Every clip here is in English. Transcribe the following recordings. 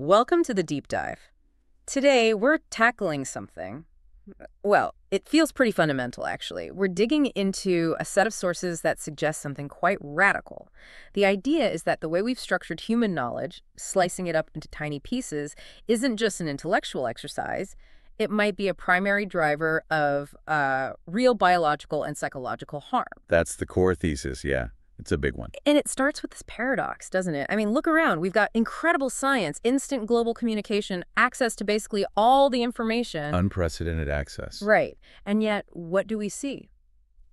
Welcome to the deep dive. Today, we're tackling something. Well, it feels pretty fundamental, actually. We're digging into a set of sources that suggest something quite radical. The idea is that the way we've structured human knowledge, slicing it up into tiny pieces, isn't just an intellectual exercise. It might be a primary driver of real biological and psychological harm. That's the core thesis, yeah. It's a big one. And it starts with this paradox, doesn't it? I mean, look around. We've got incredible science, instant global communication, access to basically all the information. Unprecedented access. Right. And yet, what do we see?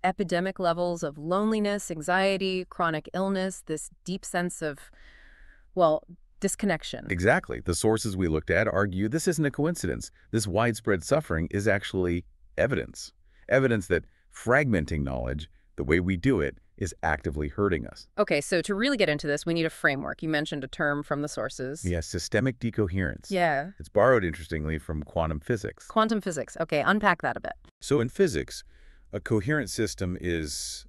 Epidemic levels of loneliness, anxiety, chronic illness, this deep sense of, well, disconnection. Exactly. The sources we looked at argue this isn't a coincidence. This widespread suffering is actually evidence. Evidence that fragmenting knowledge, the way we do it, is actively hurting us. Okay, so to really get into this, we need a framework. You mentioned a term from the sources. Yeah, systemic decoherence. Yeah. It's borrowed, interestingly, from quantum physics. Quantum physics. Okay, unpack that a bit. So in physics, a coherent system is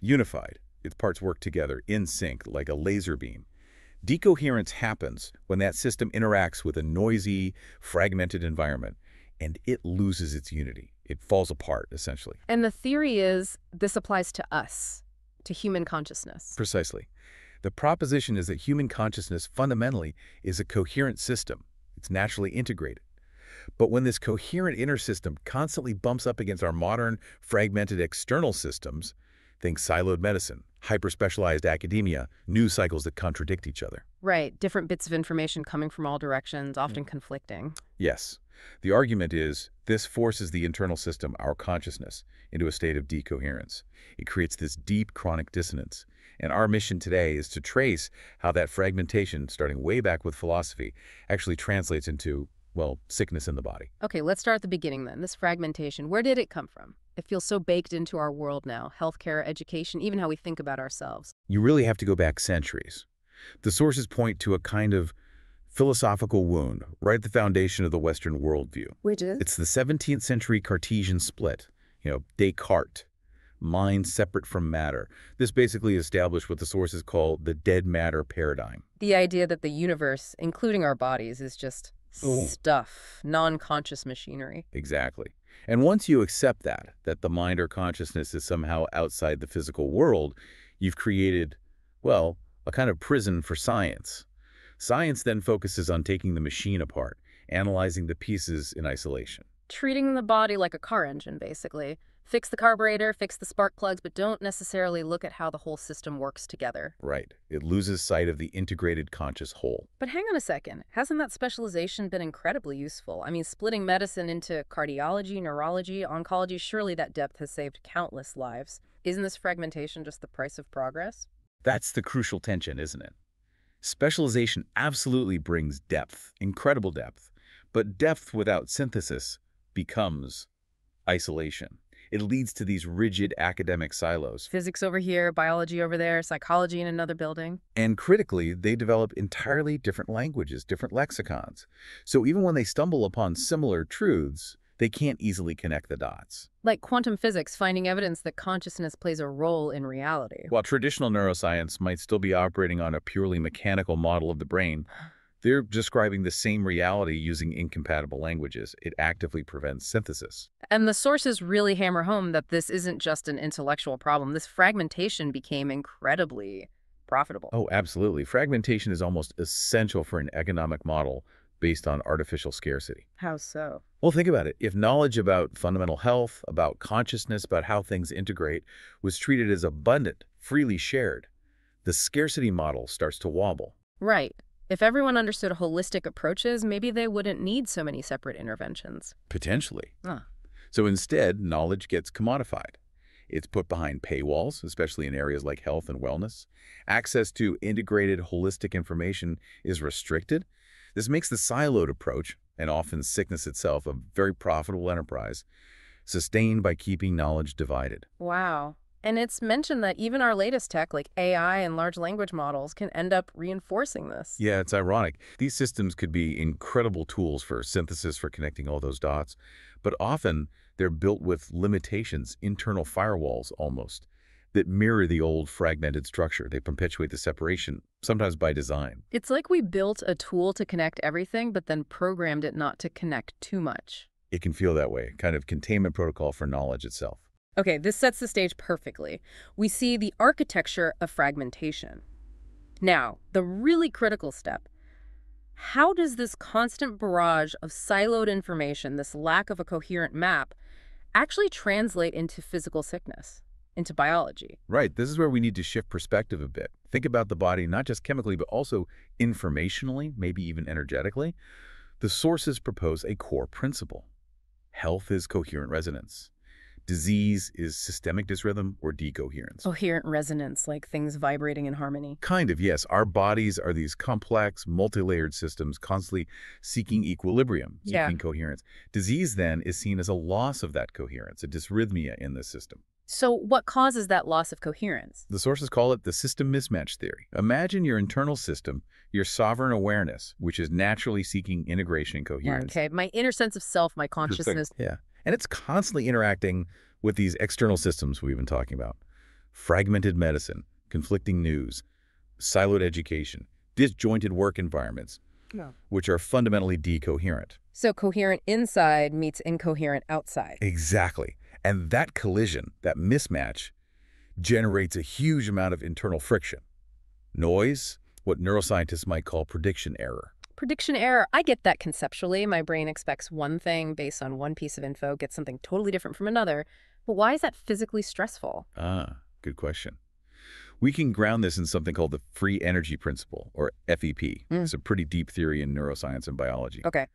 unified. Its parts work together in sync, like a laser beam. Decoherence happens when that system interacts with a noisy, fragmented environment, and it loses its unity. It falls apart, essentially. And the theory is this applies to us. To human consciousness. Precisely. The proposition is that human consciousness fundamentally is a coherent system. It's naturally integrated. But when this coherent inner system constantly bumps up against our modern, fragmented external systems, think siloed medicine, hyper-specialized academia, news cycles that contradict each other. Right. Different bits of information coming from all directions, often conflicting. Yes. The argument is this forces the internal system, our consciousness, into a state of decoherence. It creates this deep chronic dissonance. And our mission today is to trace how that fragmentation, starting way back with philosophy, actually translates into, well, sickness in the body. Okay, let's start at the beginning then. This fragmentation, where did it come from? It feels so baked into our world now, healthcare, education, even how we think about ourselves. You really have to go back centuries. The sources point to a kind of philosophical wound right at the foundation of the Western worldview. Which is? It's the 17th century Cartesian split. You know, Descartes, mind separate from matter. This basically established what the sources call the dead matter paradigm. The idea that the universe, including our bodies, is just stuff, non-conscious machinery. Exactly. And once you accept that, that the mind or consciousness is somehow outside the physical world, you've created, well, a kind of prison for science. Science then focuses on taking the machine apart, analyzing the pieces in isolation. Treating the body like a car engine, basically. Fix the carburetor, fix the spark plugs, but don't necessarily look at how the whole system works together. Right. It loses sight of the integrated conscious whole. But hang on a second. Hasn't that specialization been incredibly useful? I mean, splitting medicine into cardiology, neurology, oncology, surely that depth has saved countless lives. Isn't this fragmentation just the price of progress? That's the crucial tension, isn't it? Specialization absolutely brings depth, incredible depth, but depth without synthesis becomes isolation. It leads to these rigid academic silos. Physics over here, biology over there, psychology in another building. And critically, they develop entirely different languages, different lexicons. So even when they stumble upon similar truths, they can't easily connect the dots. Like quantum physics finding evidence that consciousness plays a role in reality. While traditional neuroscience might still be operating on a purely mechanical model of the brain, they're describing the same reality using incompatible languages. It actively prevents synthesis. And the sources really hammer home that this isn't just an intellectual problem. This fragmentation became incredibly profitable. Oh, absolutely. Fragmentation is almost essential for an economic model based on artificial scarcity. How so? Well, think about it. If knowledge about fundamental health, about consciousness, about how things integrate was treated as abundant, freely shared, the scarcity model starts to wobble. Right. If everyone understood holistic approaches, maybe they wouldn't need so many separate interventions. Potentially. So instead, knowledge gets commodified. It's put behind paywalls, especially in areas like health and wellness. Access to integrated, holistic information is restricted. This makes the siloed approach, and often sickness itself, a very profitable enterprise, sustained by keeping knowledge divided. Wow. And it's mentioned that even our latest tech, like AI and large language models, can end up reinforcing this. Yeah, it's ironic. These systems could be incredible tools for synthesis, for connecting all those dots, but often they're built with limitations, internal firewalls almost. that mirror the old fragmented structure. They perpetuate the separation, sometimes by design. It's like we built a tool to connect everything, but then programmed it not to connect too much. It can feel that way, kind of containment protocol for knowledge itself. Okay, this sets the stage perfectly. We see the architecture of fragmentation. Now, the really critical step. How does this constant barrage of siloed information, this lack of a coherent map, actually translate into physical sickness, into biology? Right. This is where we need to shift perspective a bit. Think about the body not just chemically, but also informationally, maybe even energetically. The sources propose a core principle. Health is coherent resonance. Disease is systemic dysrhythm or decoherence. Coherent resonance, like things vibrating in harmony. Kind of, yes. Our bodies are these complex, multi-layered systems constantly seeking equilibrium, seeking coherence. Disease, then, is seen as a loss of that coherence, a dysrhythmia in the system. So what causes that loss of coherence? The sources call it the system mismatch theory. Imagine your internal system, your sovereign awareness, which is naturally seeking integration and coherence. Yeah, okay, my inner sense of self, my consciousness. Yeah. And it's constantly interacting with these external systems we've been talking about. Fragmented medicine, conflicting news, siloed education, disjointed work environments, which are fundamentally decoherent. So coherent inside meets incoherent outside. Exactly. And that collision, that mismatch, generates a huge amount of internal friction. Noise, what neuroscientists might call prediction error. Prediction error. I get that conceptually. My brain expects one thing based on one piece of info, gets something totally different from another. But why is that physically stressful? Ah, good question. We can ground this in something called the Free Energy Principle, or FEP. It's a pretty deep theory in neuroscience and biology. Okay.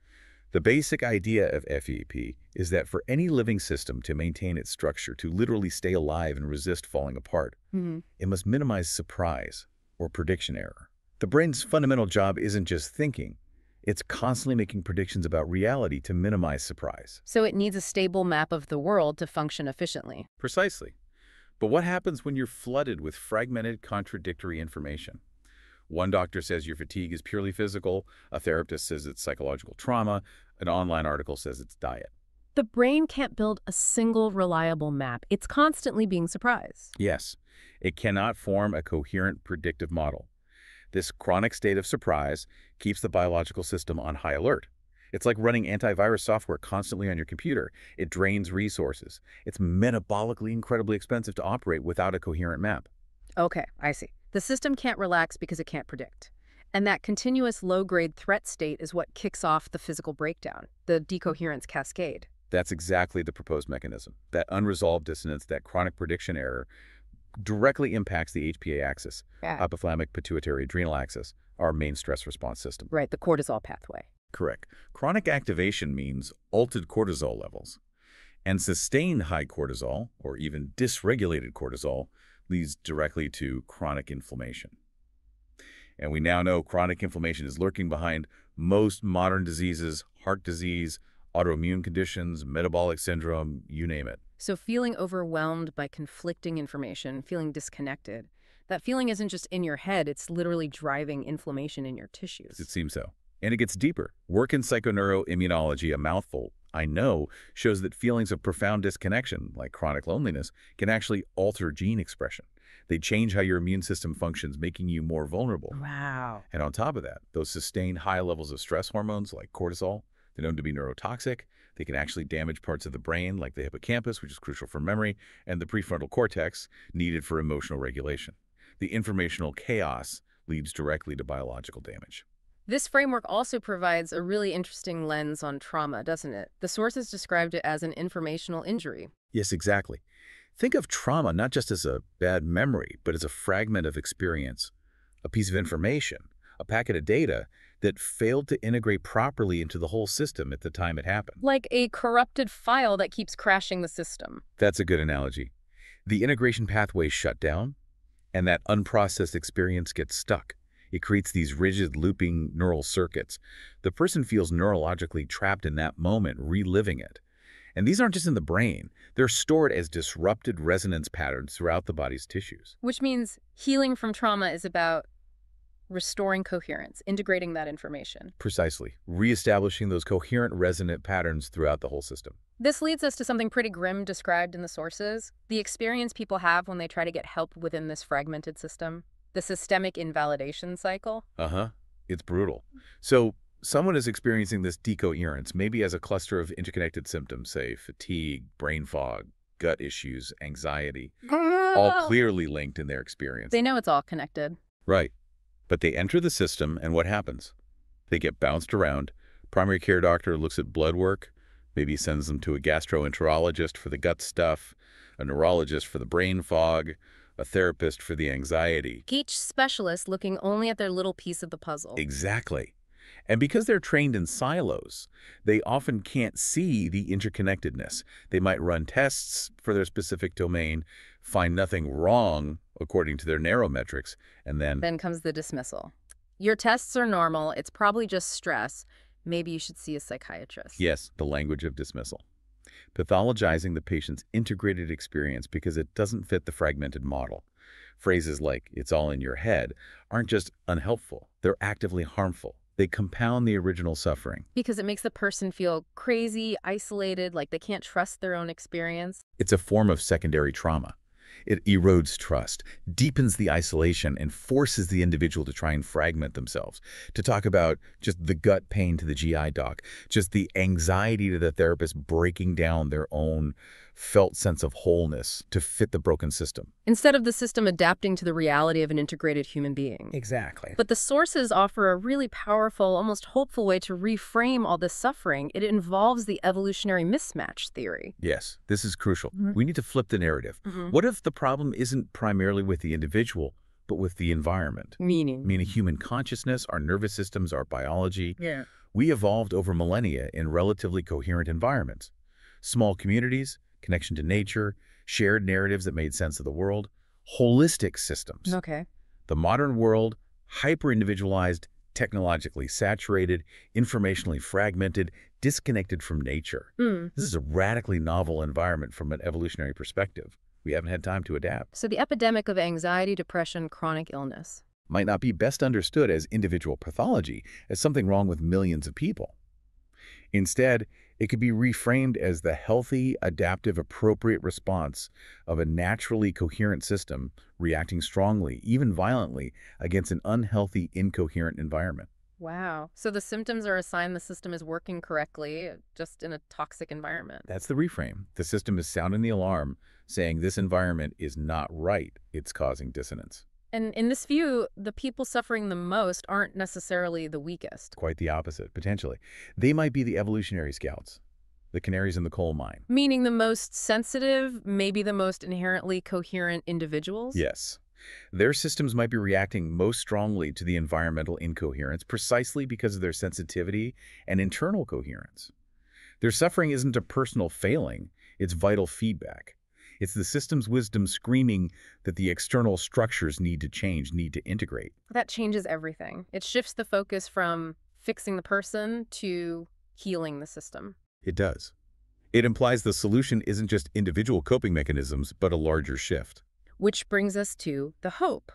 The basic idea of FEP is that for any living system to maintain its structure, to literally stay alive and resist falling apart, it must minimize surprise or prediction error. The brain's fundamental job isn't just thinking. It's constantly making predictions about reality to minimize surprise. So it needs a stable map of the world to function efficiently. Precisely. But what happens when you're flooded with fragmented, contradictory information? One doctor says your fatigue is purely physical. A therapist says it's psychological trauma. An online article says it's diet. The brain can't build a single reliable map. It's constantly being surprised. Yes. It cannot form a coherent predictive model. This chronic state of surprise keeps the biological system on high alert. It's like running antivirus software constantly on your computer. It drains resources. It's metabolically incredibly expensive to operate without a coherent map. Okay, I see. The system can't relax because it can't predict. And that continuous low-grade threat state is what kicks off the physical breakdown, the decoherence cascade. That's exactly the proposed mechanism. That unresolved dissonance, that chronic prediction error, directly impacts the HPA axis, hypothalamic pituitary adrenal axis, our main stress response system. Right, the cortisol pathway. Correct. Chronic activation means altered cortisol levels. And sustained high cortisol, or even dysregulated cortisol, leads directly to chronic inflammation. And we now know chronic inflammation is lurking behind most modern diseases, heart disease, autoimmune conditions, metabolic syndrome, you name it. So feeling overwhelmed by conflicting information, feeling disconnected, that feeling isn't just in your head, it's literally driving inflammation in your tissues. It seems so. And it gets deeper. Work in psychoneuroimmunology, a mouthful, I know, shows that feelings of profound disconnection, like chronic loneliness, can actually alter gene expression. They change how your immune system functions, making you more vulnerable. Wow. And on top of that, those sustained high levels of stress hormones, like cortisol, they're known to be neurotoxic. They can actually damage parts of the brain, like the hippocampus, which is crucial for memory, and the prefrontal cortex, needed for emotional regulation. The informational chaos leads directly to biological damage. This framework also provides a really interesting lens on trauma, doesn't it? The sources described it as an informational injury. Yes, exactly. Think of trauma not just as a bad memory, but as a fragment of experience, a piece of information, a packet of data that failed to integrate properly into the whole system at the time it happened. Like a corrupted file that keeps crashing the system. That's a good analogy. The integration pathway shut down, and that unprocessed experience gets stuck. It creates these rigid, looping neural circuits. The person feels neurologically trapped in that moment, reliving it. And these aren't just in the brain. They're stored as disrupted resonance patterns throughout the body's tissues. Which means healing from trauma is about restoring coherence, integrating that information. Precisely. Reestablishing those coherent resonant patterns throughout the whole system. This leads us to something pretty grim described in the sources, the experience people have when they try to get help within this fragmented system, the systemic invalidation cycle. It's brutal. So someone is experiencing this decoherence, maybe as a cluster of interconnected symptoms, say fatigue, brain fog, gut issues, anxiety, all clearly linked in their experience. They know it's all connected. Right. But they enter the system, and what happens? They get bounced around. Primary care doctor looks at blood work, maybe sends them to a gastroenterologist for the gut stuff, a neurologist for the brain fog, a therapist for the anxiety. Each specialist looking only at their little piece of the puzzle. Exactly. And because they're trained in silos, they often can't see the interconnectedness. They might run tests for their specific domain, find nothing wrong according to their narrow metrics, and then... Then comes the dismissal. Your tests are normal. It's probably just stress. Maybe you should see a psychiatrist. Yes, the language of dismissal. Pathologizing the patient's integrated experience because it doesn't fit the fragmented model. Phrases like, "it's all in your head," aren't just unhelpful. They're actively harmful. They compound the original suffering. Because it makes the person feel crazy, isolated, like they can't trust their own experience. It's a form of secondary trauma. It erodes trust, deepens the isolation, and forces the individual to try and fragment themselves, to talk about just the gut pain to the GI doc, just the anxiety to the therapist, breaking down their own felt sense of wholeness to fit the broken system. Instead of the system adapting to the reality of an integrated human being. Exactly. But the sources offer a really powerful, almost hopeful way to reframe all this suffering. It involves the evolutionary mismatch theory. Yes, this is crucial. We need to flip the narrative. What if the problem isn't primarily with the individual, but with the environment? Meaning? Meaning human consciousness, our nervous systems, our biology. Yeah. We evolved over millennia in relatively coherent environments. Small communities, connection to nature, shared narratives that made sense of the world, holistic systems. Okay. The modern world, hyper-individualized, technologically saturated, informationally fragmented, disconnected from nature. This is a radically novel environment from an evolutionary perspective. We haven't had time to adapt. So the epidemic of anxiety, depression, chronic illness might not be best understood as individual pathology, as something wrong with millions of people. Instead, it could be reframed as the healthy, adaptive, appropriate response of a naturally coherent system reacting strongly, even violently, against an unhealthy, incoherent environment. Wow. So the symptoms are a sign the system is working correctly, just in a toxic environment. That's the reframe. The system is sounding the alarm, saying this environment is not right. It's causing dissonance. And in this view, the people suffering the most aren't necessarily the weakest. Quite the opposite, potentially. They might be the evolutionary scouts, the canaries in the coal mine. Meaning the most sensitive, maybe the most inherently coherent individuals? Yes. Their systems might be reacting most strongly to the environmental incoherence precisely because of their sensitivity and internal coherence. Their suffering isn't a personal failing, it's vital feedback. It's the system's wisdom screaming that the external structures need to change, need to integrate. That changes everything. It shifts the focus from fixing the person to healing the system. It does. It implies the solution isn't just individual coping mechanisms, but a larger shift. Which brings us to the hope.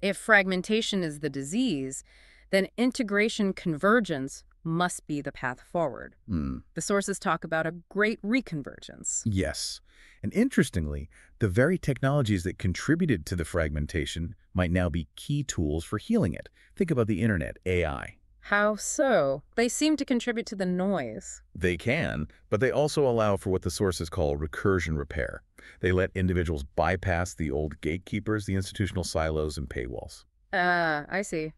If fragmentation is the disease, then integration convergence must be the path forward. The sources talk about a great reconvergence. Yes. And interestingly, the very technologies that contributed to the fragmentation might now be key tools for healing it. Think about the internet, AI. How so? They seem to contribute to the noise. They can, but they also allow for what the sources call recursion repair. They let individuals bypass the old gatekeepers, the institutional silos, and paywalls. I see.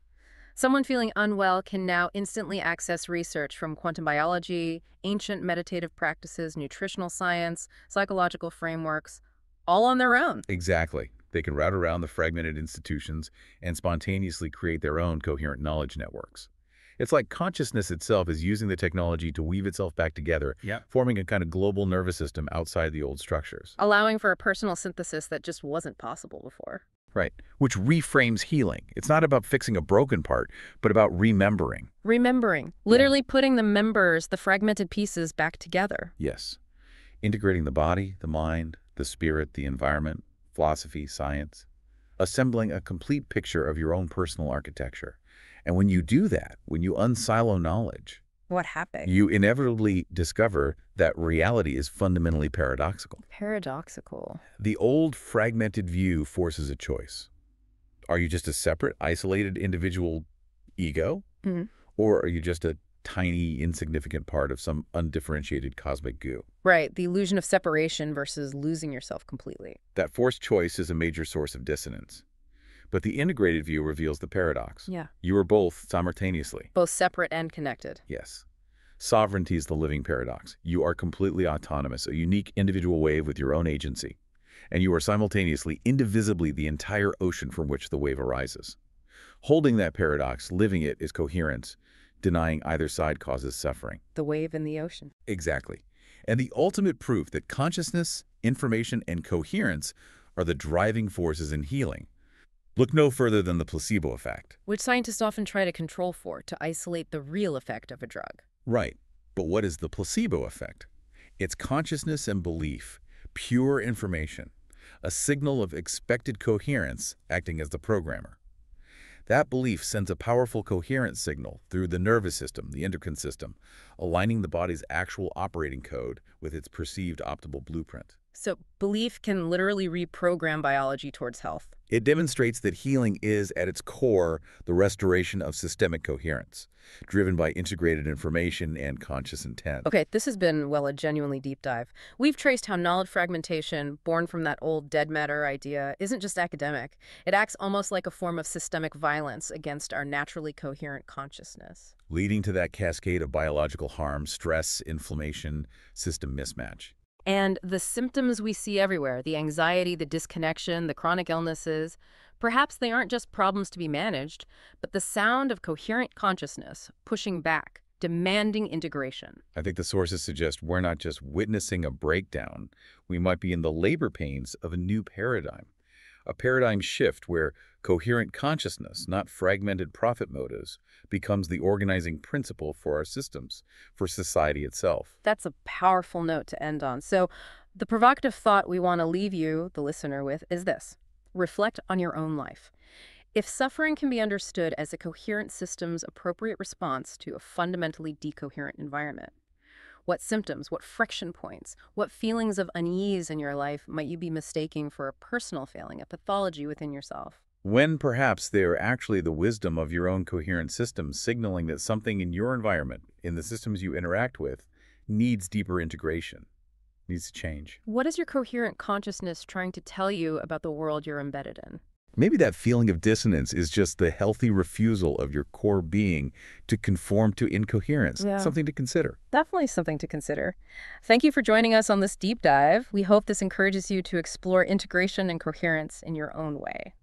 Someone feeling unwell can now instantly access research from quantum biology, ancient meditative practices, nutritional science, psychological frameworks, all on their own. Exactly. They can route around the fragmented institutions and spontaneously create their own coherent knowledge networks. It's like consciousness itself is using the technology to weave itself back together, forming a kind of global nervous system outside the old structures. Allowing for a personal synthesis that just wasn't possible before. Right, which reframes healing. It's not about fixing a broken part, but about remembering. Remembering. Literally putting the members, the fragmented pieces, back together. Yes. Integrating the body, the mind, the spirit, the environment, philosophy, science. assembling a complete picture of your own personal architecture. And when you do that, when you unsilo knowledge, what happens? You inevitably discover that reality is fundamentally paradoxical. Paradoxical. The old fragmented view forces a choice. Are you just a separate, isolated individual ego? Mm-hmm. Or are you just a tiny, insignificant part of some undifferentiated cosmic goo? Right. The illusion of separation versus losing yourself completely. That forced choice is a major source of dissonance. But the integrated view reveals the paradox. Yeah. You are both simultaneously. Both separate and connected. Yes. Sovereignty is the living paradox. You are completely autonomous, a unique individual wave with your own agency. And you are simultaneously, indivisibly, the entire ocean from which the wave arises. Holding that paradox, living it, is coherence. Denying either side causes suffering. The wave and the ocean. Exactly. And the ultimate proof that consciousness, information, and coherence are the driving forces in healing. Look no further than the placebo effect, which scientists often try to control for, to isolate the real effect of a drug. Right. But what is the placebo effect? It's consciousness and belief, pure information, a signal of expected coherence acting as the programmer. That belief sends a powerful coherence signal through the nervous system, the endocrine system, aligning the body's actual operating code with its perceived optimal blueprint. So belief can literally reprogram biology towards health. It demonstrates that healing is, at its core, the restoration of systemic coherence, driven by integrated information and conscious intent. Okay, this has been, well, a genuinely deep dive. We've traced how knowledge fragmentation, born from that old dead matter idea, isn't just academic. It acts almost like a form of systemic violence against our naturally coherent consciousness, leading to that cascade of biological harm, stress, inflammation, system mismatch. And the symptoms we see everywhere, the anxiety, the disconnection, the chronic illnesses, perhaps they aren't just problems to be managed, but the sound of coherent consciousness pushing back, demanding integration. I think the sources suggest we're not just witnessing a breakdown. We might be in the labor pains of a new paradigm, a paradigm shift where coherent consciousness, not fragmented profit motives, becomes the organizing principle for our systems, for society itself. That's a powerful note to end on. So the provocative thought we want to leave you, the listener, with is this: reflect on your own life. If suffering can be understood as a coherent system's appropriate response to a fundamentally decoherent environment, what symptoms, what friction points, what feelings of unease in your life might you be mistaking for a personal failing, a pathology within yourself? When perhaps they are actually the wisdom of your own coherent system signaling that something in your environment, in the systems you interact with, needs deeper integration, needs to change. What is your coherent consciousness trying to tell you about the world you're embedded in? Maybe that feeling of dissonance is just the healthy refusal of your core being to conform to incoherence. Yeah. Something to consider. Definitely something to consider. Thank you for joining us on this deep dive. We hope this encourages you to explore integration and coherence in your own way.